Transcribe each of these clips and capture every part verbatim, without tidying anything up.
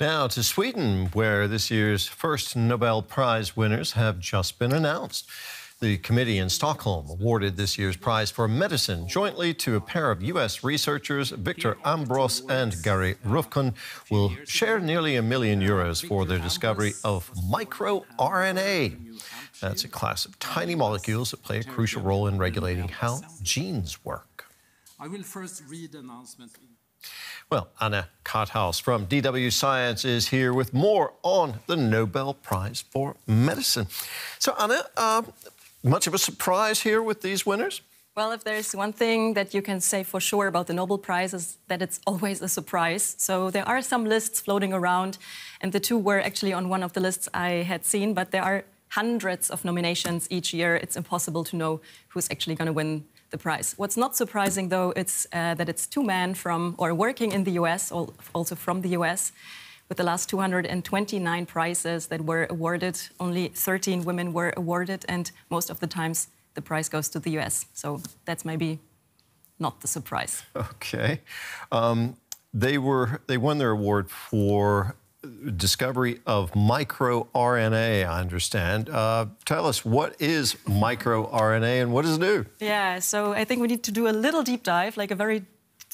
Now to Sweden, where this year's first Nobel Prize winners have just been announced. The committee in Stockholm awarded this year's prize for medicine jointly to a pair of U S researchers, Victor Ambros and Gary Ruvkun, will share nearly a million euros for their discovery of microRNA. That's a class of tiny molecules that play a crucial role in regulating how genes work. I will first read the announcement. Well, Anna Karthaus from D W Science is here with more on the Nobel Prize for Medicine. So, Anna, uh, much of a surprise here with these winners? Well, if there's one thing that you can say for sure about the Nobel Prize is that it's always a surprise. So there are some lists floating around, and the two were actually on one of the lists I had seen, but there are hundreds of nominations each year. It's impossible to know who's actually going to win the prize. What's not surprising, though, it's uh, that it's two men from, or working in the U S, also from the U S, with the last two hundred twenty-nine prizes that were awarded, only thirteen women were awarded, and most of the times the prize goes to the U S. So that's maybe not the surprise. Okay. Um, they were they won their award for discovery of microRNA, I understand. Uh, tell us, what is microRNA and what does it do? Yeah, so I think we need to do a little deep dive, like a very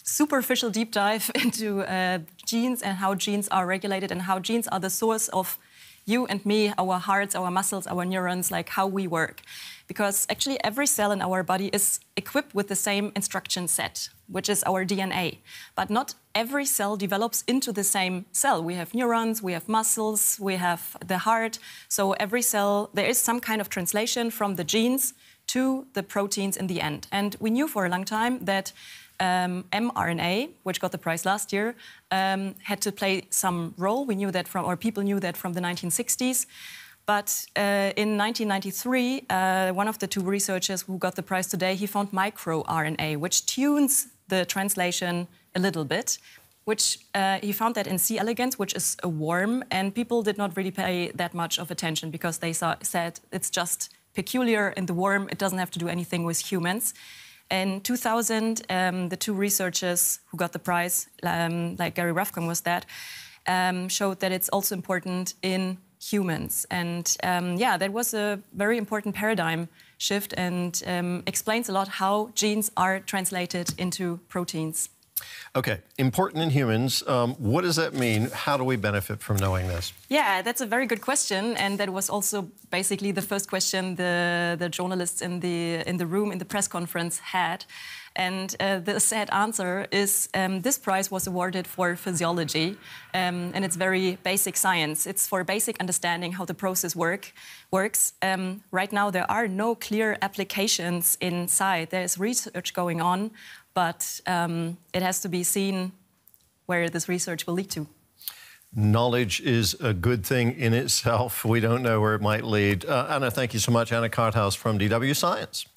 superficial deep dive into uh, genes and how genes are regulated and how genes are the source of you and me, our hearts, our muscles, our neurons, like how we work. Because actually every cell in our body is equipped with the same instruction set, which is our D N A. But not every cell develops into the same cell. We have neurons, we have muscles, we have the heart. So every cell, there is some kind of translation from the genes to the proteins in the end. And we knew for a long time that Um, mRNA, which got the prize last year, um, had to play some role. We knew that from, or people knew that from the nineteen sixties. But uh, in nineteen ninety-three, uh, one of the two researchers who got the prize today, he found microRNA, which tunes the translation a little bit, which uh, he found that in C. elegans, which is a worm, and people did not really pay that much of attention because they saw, said it's just peculiar in the worm, it doesn't have to do anything with humans. In two thousand, um, the two researchers who got the prize, um, like Gary Ruvkun was that, um, showed that it's also important in humans. And um, yeah, that was a very important paradigm shift and um, explains a lot how genes are translated into proteins. Okay, important in humans. Um, what does that mean? How do we benefit from knowing this? Yeah, that's a very good question, and that was also basically the first question the the journalists in the in the room in the press conference had. And uh, the sad answer is um, this prize was awarded for physiology, um, and it's very basic science. It's for basic understanding how the process work works. Um, right now, there are no clear applications inside. There is research going on, but um, it has to be seen where this research will lead to. Knowledge is a good thing in itself. We don't know where it might lead. Uh, Anna, thank you so much. Anna Karthaus from D W Science.